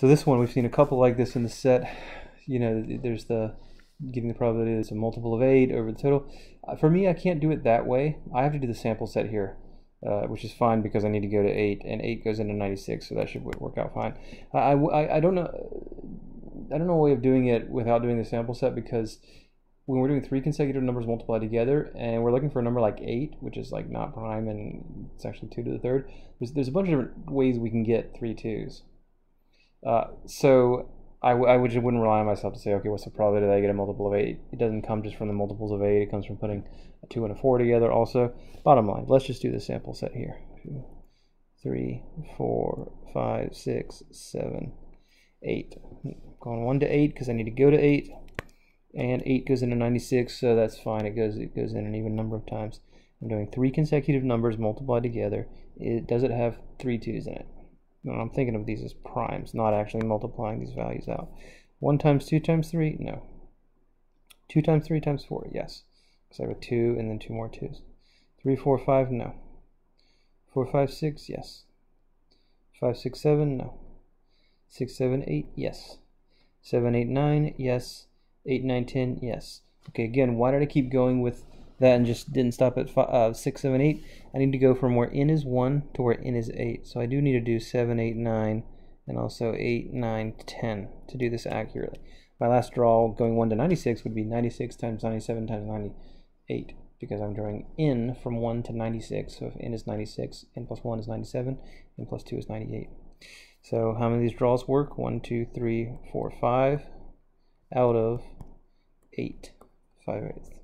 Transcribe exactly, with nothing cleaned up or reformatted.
So this one, we've seen a couple like this in the set. You know, there's the getting the probability that it's a multiple of eight over the total. For me, I can't do it that way. I have to do the sample set here, uh, which is fine because I need to go to eight, and eight goes into ninety-six, so that should work out fine. I, I, I don't know, I don't know a way of doing it without doing the sample set, because when we're doing three consecutive numbers multiplied together, and we're looking for a number like eight, which is like not prime, and it's actually two to the third, there's, there's a bunch of different ways we can get three twos. Uh, so I, I would just wouldn't rely on myself to say, okay, what's the probability that I get a multiple of eight? It doesn't come just from the multiples of eight. It comes from putting a two and a four together also. Bottom line, let's just do the sample set here. Three, four, five, six, seven, eight. I'm going one to eight because I need to go to eight. And eight goes into ninety-six, so that's fine. It goes it goes in an even number of times. I'm doing three consecutive numbers multiplied together. It does it have three twos in it? No, I'm thinking of these as primes, not actually multiplying these values out. One times two times three? No. Two times three times four? Yes. Because I have a two and then two more twos. Three, four, five? No. Four, five, six? Yes. Five, six, seven? No. Six, seven, eight? Yes. Seven, eight, nine? Yes. Eight, nine, ten? Yes. Okay, again, why did I keep going with that and just didn't stop at five, uh, six, seven, eight? I need to go from where n is one to where n is eight. So I do need to do seven, eight, nine, and also eight, nine, ten to do this accurately. My last draw going one to ninety-six would be ninety-six times ninety-seven times ninety-eight, because I'm drawing n from one to ninety-six. So if n is ninety-six, n plus one is ninety-seven, n plus two is ninety-eight. So how many of these draws work? One, two, three, four, five out of eight, five eighths.